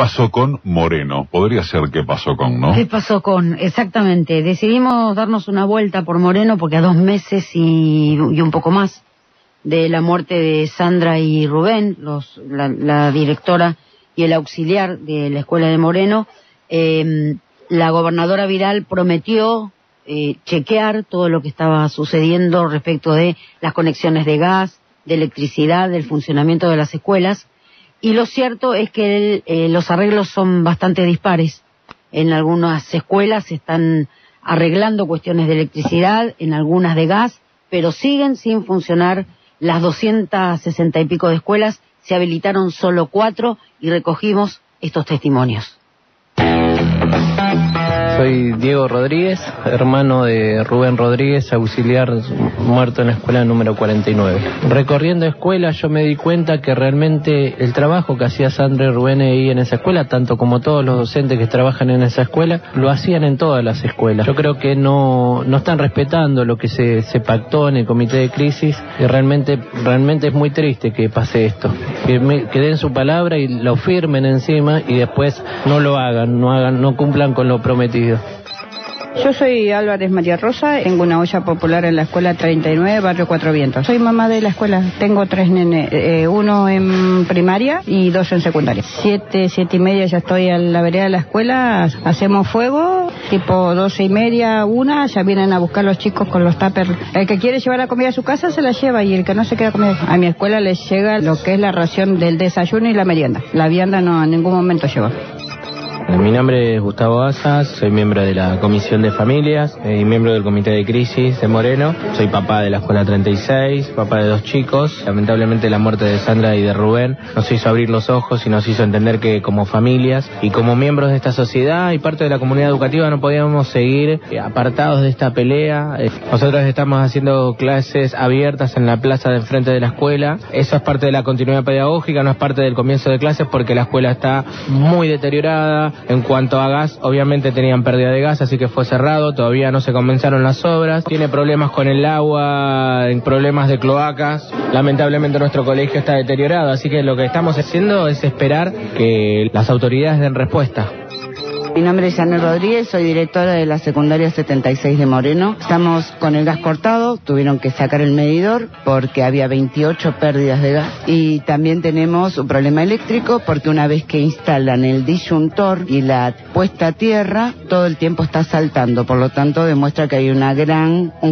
pasó con Moreno? Podría ser qué pasó con, ¿no? ¿Qué pasó con? Exactamente. Decidimos darnos una vuelta por Moreno porque a 2 meses y un poco más de la muerte de Sandra y Rubén, la directora y el auxiliar de la escuela de Moreno, la gobernadora Vidal prometió chequear todo lo que estaba sucediendo respecto de las conexiones de gas, de electricidad, del funcionamiento de las escuelas, y lo cierto es que los arreglos son bastante dispares. En algunas escuelas se están arreglando cuestiones de electricidad, en algunas de gas, pero siguen sin funcionar las 260 y pico de escuelas, se habilitaron solo 4 y recogimos estos testimonios. Soy Diego Rodríguez, hermano de Rubén Rodríguez, auxiliar muerto en la escuela número 49. Recorriendo escuelas yo me di cuenta que realmente el trabajo que hacía Sandra y Rubén ahí en esa escuela, tanto como todos los docentes que trabajan en esa escuela, lo hacían en todas las escuelas. Yo creo que no están respetando lo que se pactó en el comité de crisis y realmente es muy triste que pase esto. Que den su palabra y lo firmen encima y después no lo hagan, no cumplan con lo prometido. Yo soy Álvarez María Rosa, tengo una olla popular en la escuela 39, barrio Cuatro Vientos. Soy mamá de la escuela, tengo 3 nenes, 1 en primaria y 2 en secundaria. 7:30 ya estoy a la vereda de la escuela, hacemos fuego, tipo 12:30, 1, ya vienen a buscar los chicos con los tuppers. El que quiere llevar la comida a su casa se la lleva y el que no se queda comida. A mi escuela les llega lo que es la ración del desayuno y la merienda. La vianda no, en ningún momento lleva. Mi nombre es Gustavo Asas, soy miembro de la Comisión de Familias y miembro del Comité de Crisis de Moreno. Soy papá de la Escuela 36, papá de 2 chicos. Lamentablemente la muerte de Sandra y de Rubén nos hizo abrir los ojos y nos hizo entender que como familias y como miembros de esta sociedad y parte de la comunidad educativa no podíamos seguir apartados de esta pelea. Nosotros estamos haciendo clases abiertas en la plaza de enfrente de la escuela. Eso es parte de la continuidad pedagógica, no es parte del comienzo de clases porque la escuela está muy deteriorada. En cuanto a gas, obviamente tenían pérdida de gas, así que fue cerrado, todavía no se comenzaron las obras. Tiene problemas con el agua, problemas de cloacas. Lamentablemente nuestro colegio está deteriorado, así que lo que estamos haciendo es esperar que las autoridades den respuesta. Mi nombre es Yanel Rodríguez, soy directora de la secundaria 76 de Moreno. Estamos con el gas cortado, tuvieron que sacar el medidor porque había 28 pérdidas de gas. Y también tenemos un problema eléctrico porque una vez que instalan el disyuntor y la puesta a tierra, todo el tiempo está saltando. Por lo tanto, demuestra que hay un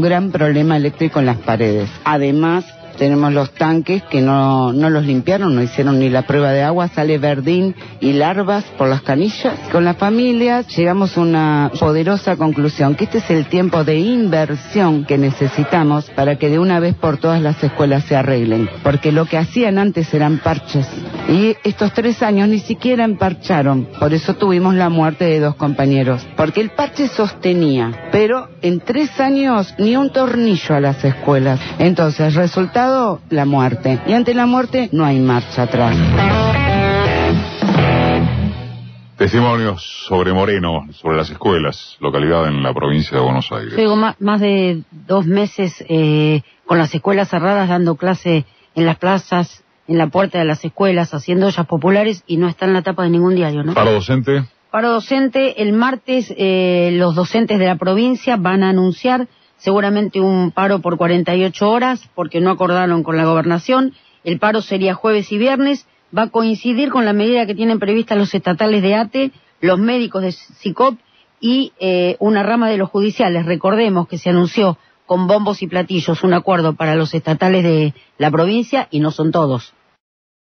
gran problema eléctrico en las paredes. Además, tenemos los tanques que no los limpiaron, no hicieron ni la prueba de agua, sale verdín y larvas por las canillas. Con las familias llegamos a una poderosa conclusión, que este es el tiempo de inversión que necesitamos para que de una vez por todas las escuelas se arreglen. Porque lo que hacían antes eran parches y estos 3 años ni siquiera emparcharon. Por eso tuvimos la muerte de 2 compañeros, porque el parche sostenía, pero en 3 años ni un tornillo a las escuelas. Entonces, resultado la muerte, y ante la muerte no hay marcha atrás. Testimonios sobre Moreno, sobre las escuelas, localidad en la provincia de Buenos Aires. Llevo más de 2 meses con las escuelas cerradas, dando clase en las plazas, en la puerta de las escuelas, haciendo ollas populares, y no está en la tapa de ningún diario, ¿no? ¿Paro docente? Paro docente, el martes los docentes de la provincia van a anunciar seguramente un paro por 48 horas, porque no acordaron con la gobernación. El paro sería jueves y viernes, va a coincidir con la medida que tienen prevista los estatales de ATE, los médicos de CICOP y una rama de los judiciales. Recordemos que se anunció con bombos y platillos un acuerdo para los estatales de la provincia y no son todos.